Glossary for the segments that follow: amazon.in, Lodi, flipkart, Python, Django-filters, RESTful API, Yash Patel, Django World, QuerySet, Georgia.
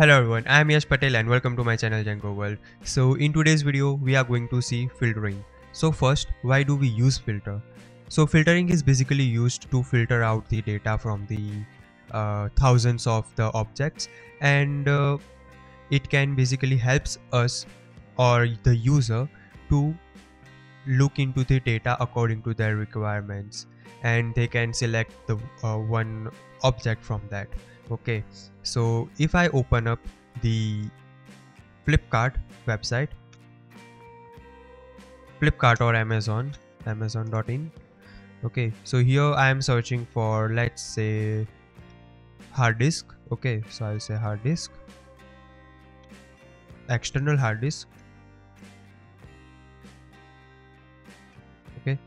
Hello everyone, I am Yash Patel and welcome to my channel Django World. So in today's video, we are going to see filtering. So first, why do we use filter? So filtering is basically used to filter out the data from the thousands of the objects, and it can basically helps us or the user to look into the data according to their requirements, and they can select the one object from that. Okay, so if I open up the Flipkart website, Flipkart or amazon.in. okay, so here I am searching for, let's say, hard disk. Okay, so I'll say hard disk, external hard disk. Okay,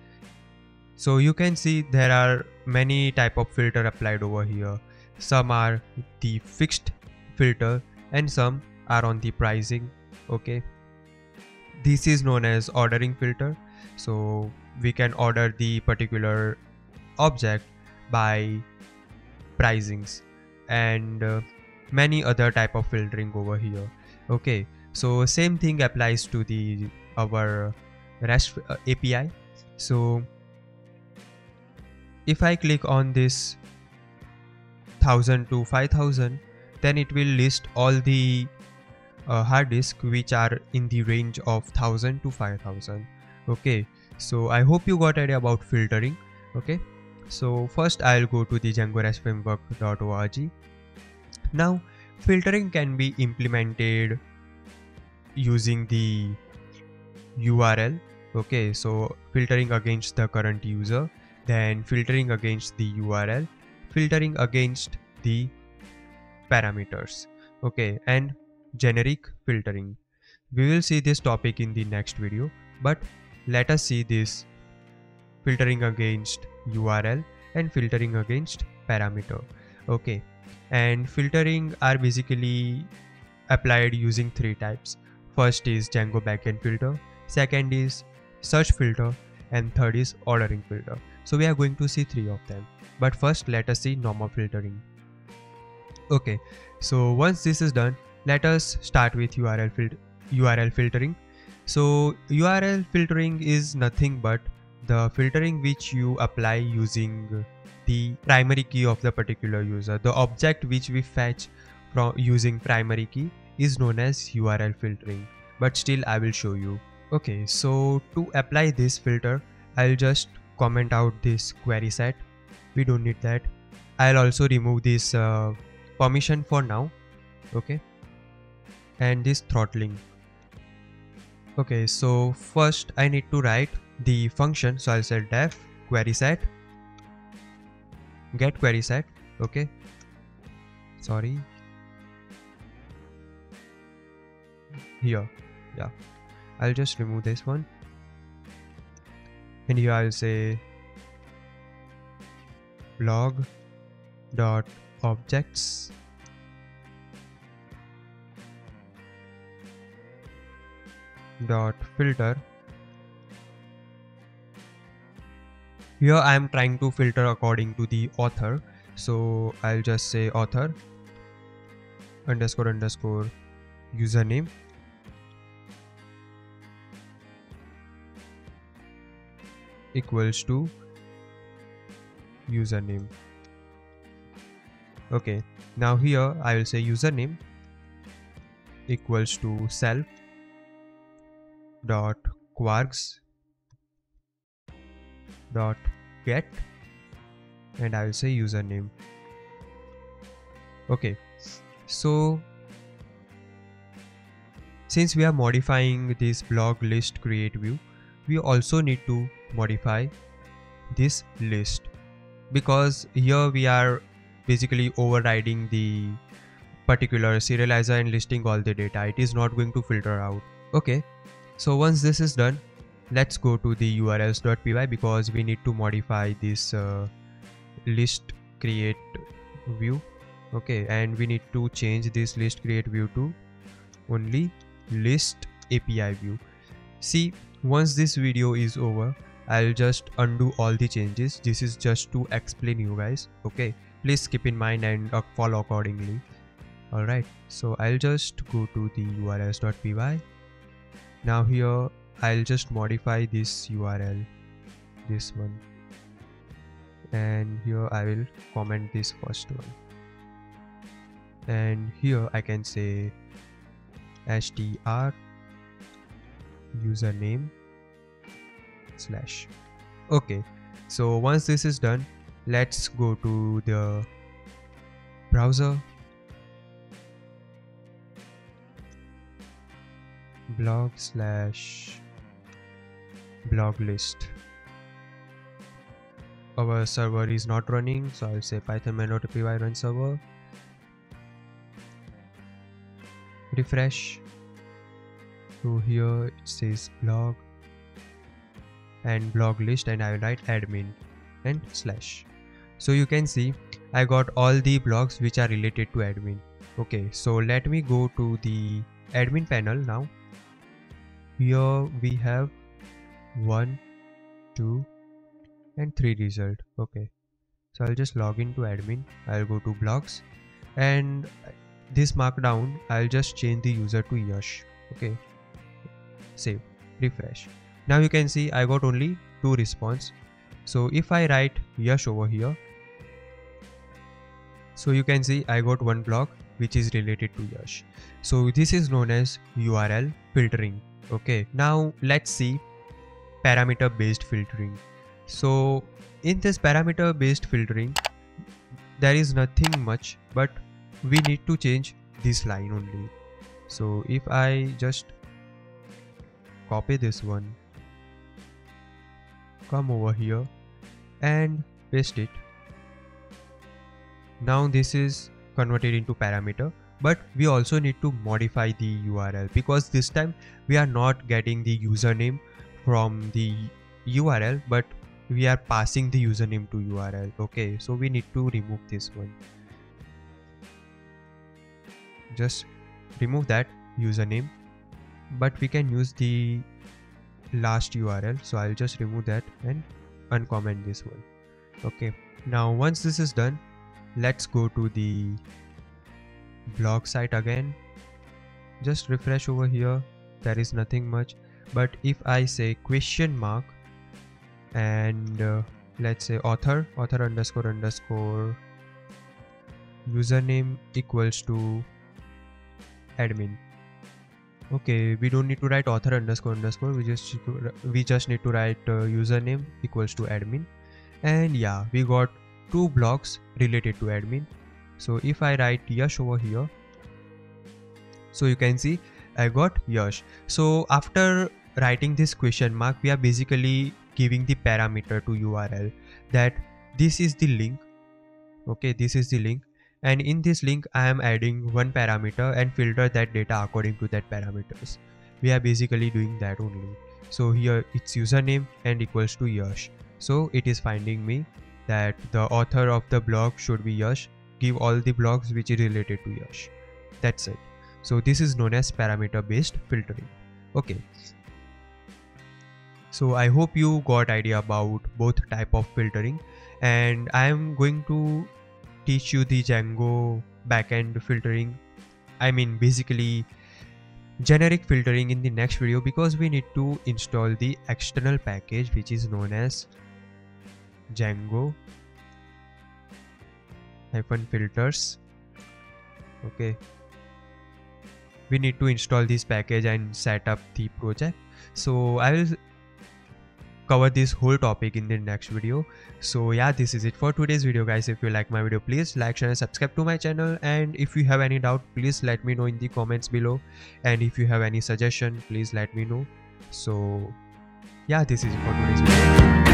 so you can see there are many type of filter applied over here. Some are the fixed filter and some are on the pricing. Okay, this is known as ordering filter. So we can order the particular object by pricings and many other type of filtering over here. Okay, so same thing applies to the our RESTful API. So if I click on this 1000 to 5000, then it will list all the hard disk which are in the range of 1000 to 5000. Okay, so I hope you got idea about filtering. Okay, so first I'll go to the Django REST framework.org. Now filtering can be implemented using the URL. Okay, so filtering against the current user, then filtering against the URL, filtering against the parameters. Okay, and generic filtering. We will see this topic in the next video, but let us see this filtering against URL and filtering against parameter. Okay, and filtering are basically applied using three types. First is Django backend filter, second is search filter, and third is ordering filter. So we are going to see three of them, but first let us see normal filtering. Okay, so once this is done, let us start with URL filtering. So URL filtering is nothing but the filtering which you apply using the primary key of the particular user. The object which we fetch from using primary key is known as URL filtering, but still I will show you. Okay, so to apply this filter, I'll just comment out this query set. We don't need that. I'll also remove this permission for now. Okay, and this throttling. Okay, so first I need to write the function. So I'll say def query set get query set. Okay, sorry, here, yeah, I'll just remove this one, and here I'll say log dot objects. Dot filter. Here I am trying to filter according to the author, so I'll just say author underscore underscore username. Equals to username. Okay, now here I will say username equals to self dot quarks dot get, and I will say username. Okay, so since we are modifying this blog list create view, we also need to modify this list, because here we are basically overriding the particular serializer and listing all the data. It is not going to filter out. Okay, so once this is done, let's go to the urls.py, because we need to modify this list create view. Okay, and we need to change this list create view to only list API view. See, once this video is over, I'll just undo all the changes. This is just to explain you guys. Okay, please keep in mind and follow accordingly. Alright, so I'll just go to the urls.py. Now here I'll just modify this URL, this one, and here I will comment this first one, and here I can say htr username / okay. So once this is done, let's go to the browser, blog/blog list. Our server is not running, so I'll say python main.py run server, refresh. So here it says blog and blog list, and I will write admin and /. So you can see I got all the blogs which are related to admin. Okay, so let me go to the admin panel now. Here we have 1, 2, and 3 result. Okay, so I'll just log into admin. I'll go to blogs, and this markdown I'll just change the user to Yash. Okay, save, refresh. Now you can see I got only 2 response. So if I write Yash over here, so you can see I got 1 blog which is related to Yash. So this is known as URL filtering. Okay, now let's see parameter based filtering. So in this parameter based filtering, there is nothing much, but we need to change this line only. So if I just copy this one, come over here and paste it. Now this is converted into parameter, but we also need to modify the URL, because this time we are not getting the username from the URL, but we are passing the username to URL. Okay, so we need to remove this one. Just remove that username, but we can use the last URL. So I'll just remove that and uncomment this one. Okay, now once this is done, let's go to the blog site again. Just refresh over here. There is nothing much, but if I say ? and let's say author __ username = admin. Okay, we don't need to write author __, we just need to write username = admin. And yeah, we got 2 blogs related to admin. So if I write Yash over here, so you can see I got Yash. So after writing this ? we are basically giving the parameter to URL that this is the link. Okay, this is the link, and in this link I am adding 1 parameter and filter that data according to that parameters. We are basically doing that only. So here it's username and = Yash. So it is finding me that the author of the blog should be Yash. Give all the blogs which is related to Yash. That's it. So this is known as parameter based filtering. Okay, so I hope you got idea about both type of filtering, and I am going to teach you the Django backend filtering, I mean basically generic filtering, in the next video, because we need to install the external package which is known as Django-filters. Okay, we need to install this package and set up the project. So I will cover this whole topic in the next video. So yeah, this is it for today's video, guys. If you like my video, please like, share and subscribe to my channel. And if you have any doubt, please let me know in the comments below. And if you have any suggestion, please let me know. So yeah, this is it for today's video.